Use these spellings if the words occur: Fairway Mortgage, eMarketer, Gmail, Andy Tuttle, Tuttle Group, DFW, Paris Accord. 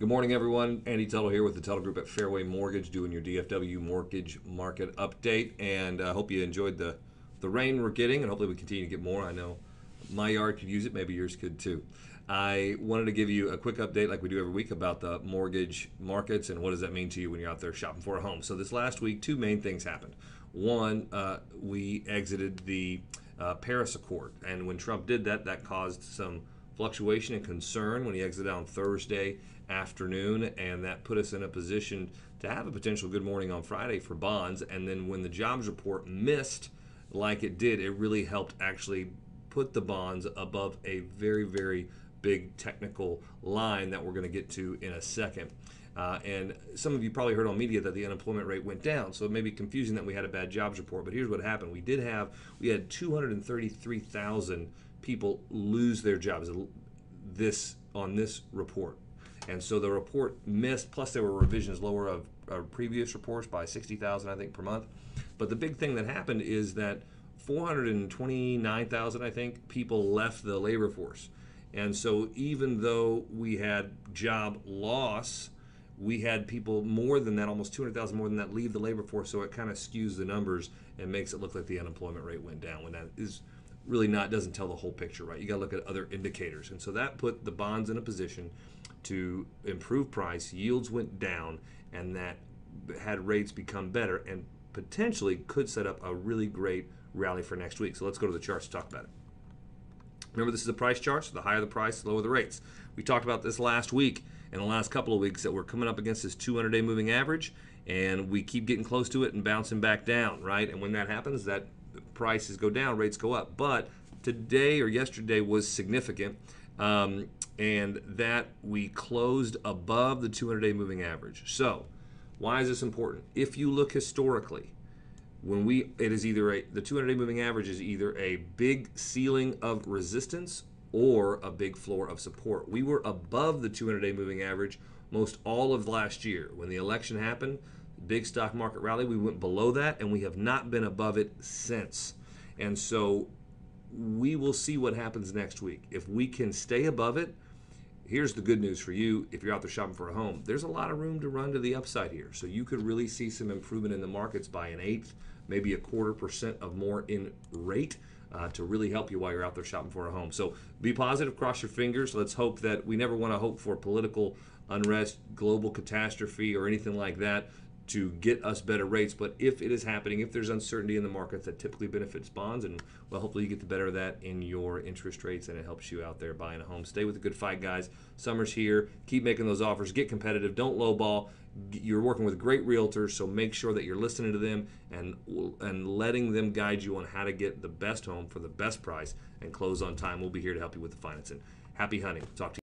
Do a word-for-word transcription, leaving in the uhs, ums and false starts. Good morning, everyone. Andy Tuttle here with the Tuttle Group at Fairway Mortgage, doing your D F W mortgage market update. And I uh, hope you enjoyed the, the rain we're getting, and hopefully we continue to get more. I know my yard could use it, maybe yours could too. I wanted to give you a quick update like we do every week about the mortgage markets and what does that mean to you when you're out there shopping for a home. So this last week, two main things happened. One, uh, we exited the uh, Paris Accord. And when Trump did that, that caused some fluctuation and concern when he exited on Thursday afternoon, and that put us in a position to have a potential good morning on Friday for bonds. And then when the jobs report missed like it did, it really helped actually put the bonds above a very, very big technical line that we're going to get to in a second. Uh, and some of you probably heard on media that the unemployment rate went down, so it may be confusing that we had a bad jobs report, but here's what happened. We did have, we had two hundred thirty-three thousand people lose their jobs this on this report. And so the report missed, plus there were revisions lower of, of previous reports by sixty thousand, I think, per month. But the big thing that happened is that four hundred twenty-nine thousand, I think, people left the labor force. And so even though we had job loss, we had people more than that, almost two hundred thousand more than that, leave the labor force. So it kind of skews the numbers and makes it look like the unemployment rate went down, when that is really not, doesn't tell the whole picture, right? You got to look at other indicators. And so that put the bonds in a position to improve price. Yields went down, and that had rates become better and potentially could set up a really great rally for next week. So let's go to the charts to talk about it. Remember, this is a price chart, so the higher the price, the lower the rates. We talked about this last week and the last couple of weeks that we're coming up against this two hundred day moving average, and we keep getting close to it and bouncing back down, right? And when that happens, that prices go down, rates go up. But today or yesterday was significant, um, and that we closed above the two hundred day moving average. So why is this important? If you look historically, when we, it is either a, the two hundred day moving average is either a big ceiling of resistance or a big floor of support. We were above the two hundred day moving average most all of last year. When the election happened, big stock market rally, we went below that, and we have not been above it since. And so we will see what happens next week. If we can stay above it, here's the good news for you. If you're out there shopping for a home, there's a lot of room to run to the upside here. So you could really see some improvement in the markets by an eighth, maybe a quarter percent of more in rate uh, to really help you while you're out there shopping for a home. So be positive, cross your fingers. Let's hope that we never want to hope for political unrest, global catastrophe, or anything like that to get us better rates. But if it is happening, if there's uncertainty in the markets, that typically benefits bonds, and well, hopefully you get the better of that in your interest rates, and it helps you out there buying a home. Stay with a good fight, guys. Summer's here. Keep making those offers. Get competitive. Don't lowball. You're working with great realtors, so make sure that you're listening to them and and letting them guide you on how to get the best home for the best price and close on time. We'll be here to help you with the financing. Happy hunting. Talk to you.